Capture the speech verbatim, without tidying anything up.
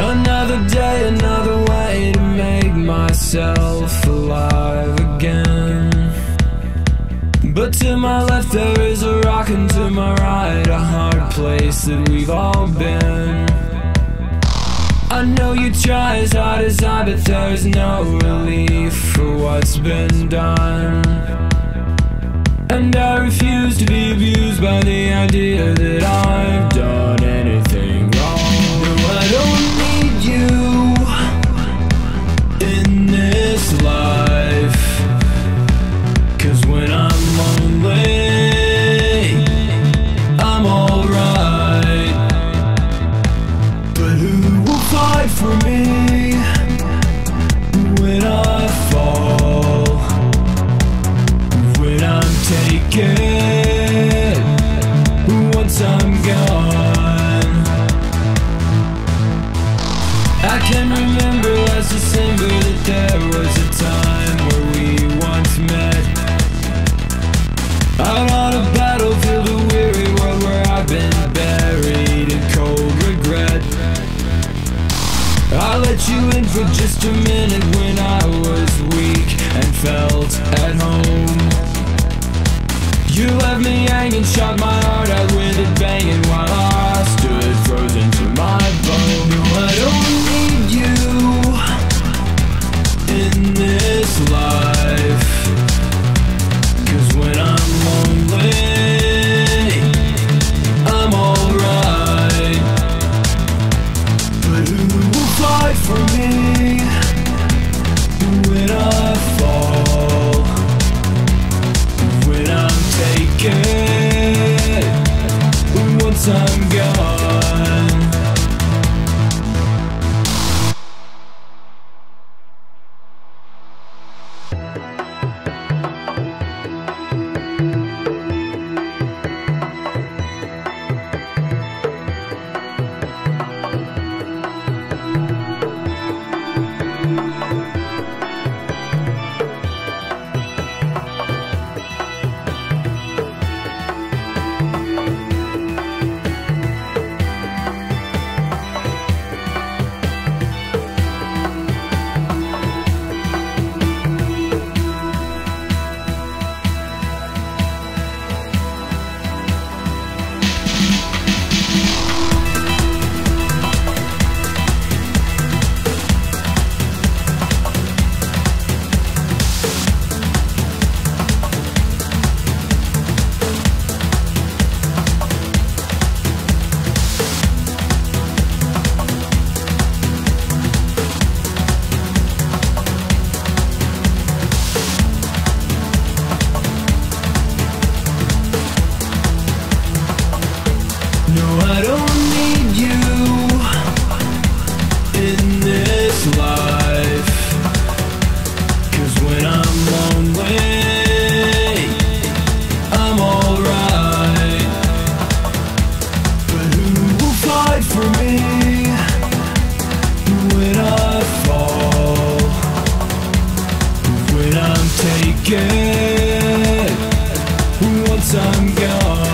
Another day, another way to make myself alive again. But to my left there is a rock, and to my right a hard place that we've all been. I know you try as hard as I, but there's no relief for what's been done. And I refuse to be abused by the idea that I've done anything wrong. No, I don't need you in this life. Once I'm gone, I can remember last December that there was a time where we once met, out on a battlefield, a weary world where I've been buried in cold regret. I let you in for just a minute when I was weak and felt at home. You left me hanging, shot my heart out with it banging while I stood frozen to my bone. No, I don't need you in this life, 'cause when I'm lonely, I'm alright. But who will fight for me when I fall? Once I'm gone. Once I'm gone.